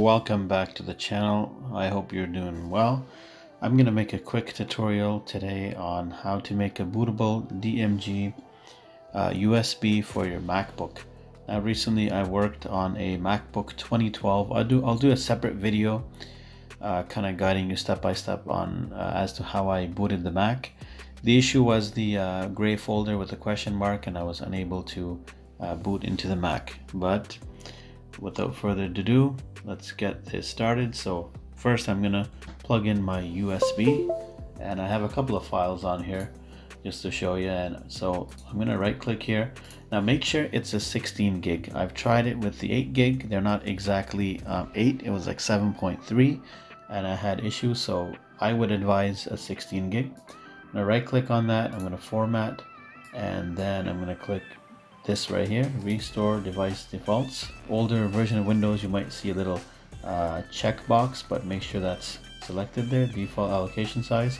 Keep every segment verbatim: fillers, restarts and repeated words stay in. Welcome back to the channel. I hope you're doing well. I'm going to make a quick tutorial today on how to make a bootable D M G uh, U S B for your MacBook. Now recently I worked on a MacBook twenty twelve. I'll do, I'll do a separate video uh, kind of guiding you step by step on uh, as to how I booted the Mac. The issue was the uh, gray folder with a question mark and I was unable to uh, boot into the Mac. But without further ado, let's get this started. So first I'm gonna plug in my U S B, and I have a couple of files on here just to show you. And so I'm gonna right click here. Now make sure it's a sixteen gig. I've tried it with the eight gig. They're not exactly um, eight, it was like seven point three and I had issues, so I would advise a sixteen gig. I'm gonna right click on that, I'm gonna format, and then I'm gonna click this right here, restore device defaults. Older version of Windows, you might see a little uh, checkbox, but make sure that's selected there. Default allocation size,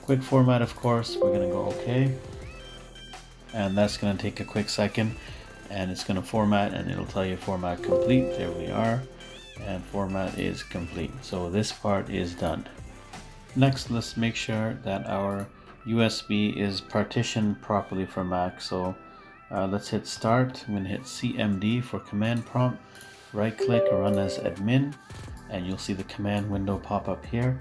quick format, of course. We're gonna go okay, and that's gonna take a quick second, and it's gonna format, and it'll tell you format complete. There we are, and format is complete. So this part is done. Next, let's make sure that our U S B is partitioned properly for Mac. So Uh, let's hit start. I'm going to hit C M D for command prompt, right click, run as admin, and you'll see the command window pop up here,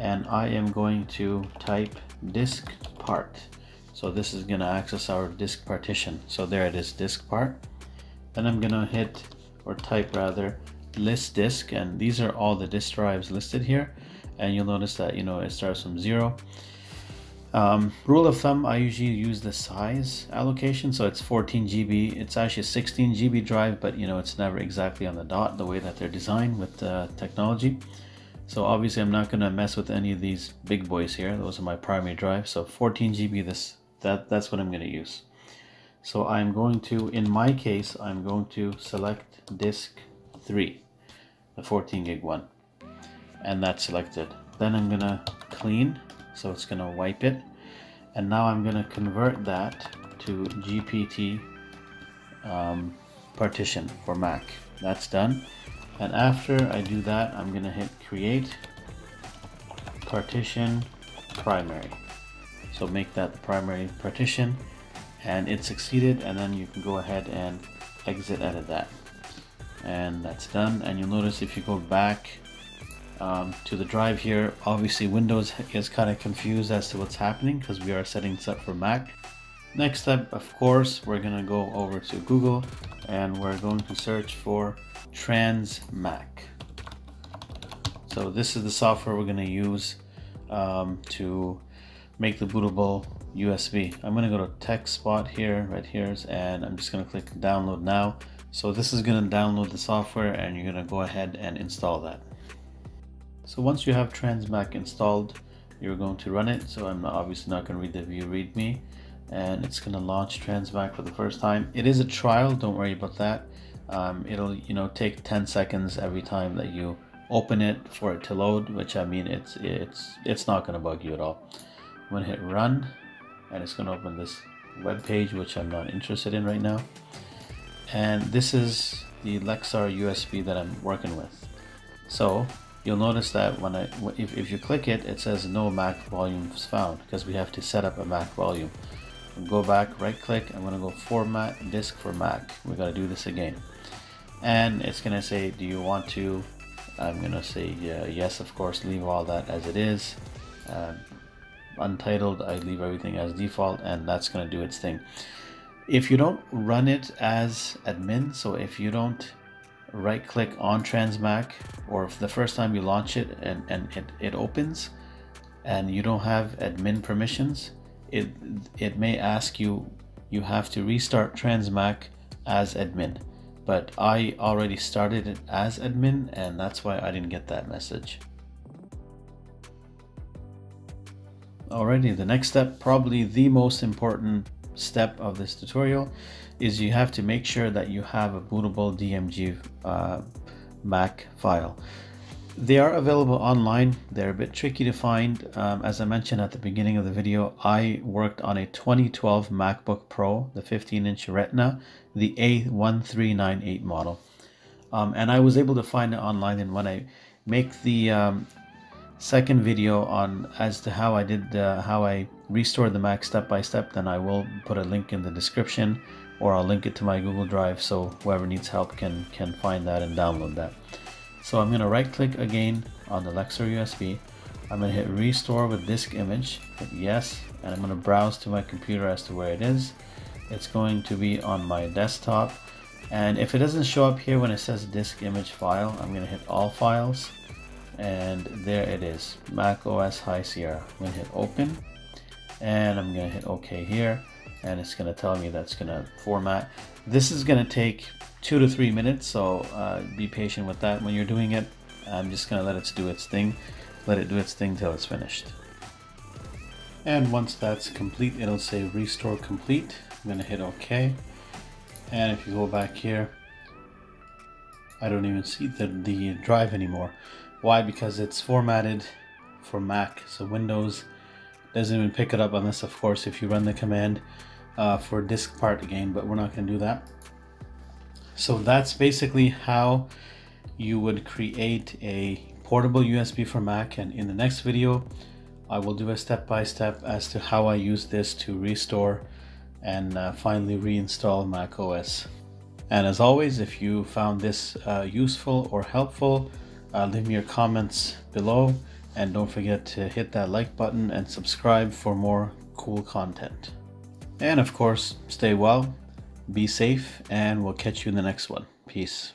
and I am going to type diskpart. So this is going to access our disk partition. So there it is, diskpart. Then I'm going to hit, or type rather, list disk, and these are all the disk drives listed here, and you'll notice that, you know, it starts from zero. Um, rule of thumb, I usually use the size allocation, so it's fourteen G B. It's actually a sixteen G B drive, but you know, it's never exactly on the dot the way that they're designed with uh, technology. So obviously I'm not going to mess with any of these big boys here. Those are my primary drives. So fourteen G B, this that that's what I'm going to use. So I'm going to, in my case, I'm going to select disk three, the fourteen gig one, and that's selected. Then I'm going to clean. So it's going to wipe it, and now I'm going to convert that to G P T um, partition for Mac. That's done, and after I do that, I'm going to hit create partition primary. So make that the primary partition, and it succeeded, and then you can go ahead and exit out of that, and that's done. And you'll notice if you go back Um, to the drive here, obviously Windows is kind of confused as to what's happening because we are setting this up for Mac. Next step, of course, we're going to go over to Google and we're going to search for TransMac. So this is the software we're going to use um, to make the bootable U S B. I'm going to go to tech spot here, right here, and I'm just going to click download now. So this is going to download the software and you're going to go ahead and install that. So once you have TransMac installed, you're going to run it. So I'm obviously not going to read the view readme, and it's going to launch TransMac for the first time. It is a trial, don't worry about that. Um, it'll you know take ten seconds every time that you open it for it to load, which I mean it's it's it's not going to bug you at all. I'm going to hit run, and it's going to open this web page, which I'm not interested in right now. And this is the Lexar U S B that I'm working with. So you'll notice that when I, if, if you click it, it says no Mac volumes found because we have to set up a Mac volume. We'll go back, right click, I'm going to go format disk for Mac. We've got to do this again. And it's going to say, do you want to, I'm going to say uh, yes, of course, leave all that as it is. Uh, untitled, I leave everything as default, and that's going to do its thing. If you don't run it as admin, so if you don't right click on TransMac, or if the first time you launch it and, and it, it opens and you don't have admin permissions, it it may ask you, you have to restart TransMac as admin, but I already started it as admin, and that's why I didn't get that message. Alrighty, the next step, probably the most important step of this tutorial, is you have to make sure that you have a bootable D M G uh, Mac file. They are available online. They're a bit tricky to find. Um, as I mentioned at the beginning of the video, I worked on a twenty twelve MacBook Pro, the fifteen inch Retina, the A one three nine eight model. Um, and I was able to find it online, and when I make the um, second video on as to how I did uh, how I restored the Mac step by step, then I will put a link in the description, or I'll link it to my Google Drive so whoever needs help can can find that and download that. So I'm going to right click again on the Lexar U S B. I'm going to hit restore with disk image, hit yes, and I'm going to browse to my computer as to where it is. It's going to be on my desktop, and if it doesn't show up here when it says disk image file, I'm going to hit all files, and there it is, macOS High Sierra. I'm going to hit open, and I'm going to hit OK here, and it's going to tell me that's going to format. This is going to take two to three minutes, so uh, be patient with that when you're doing it. I'm just going to let it do its thing. Let it do its thing till it's finished. And once that's complete, it'll say restore complete. I'm going to hit OK. And if you go back here, I don't even see the, the drive anymore. Why? Because it's formatted for Mac. So Windows doesn't even pick it up, unless of course if you run the command uh, for diskpart again, but we're not going to do that. So that's basically how you would create a portable U S B for Mac, and in the next video I will do a step-by-step as to how I use this to restore and uh, finally reinstall macOS. And as always, if you found this uh, useful or helpful, uh, leave me your comments below, and don't forget to hit that like button and subscribe for more cool content. And of course, stay well, be safe, and we'll catch you in the next one. Peace.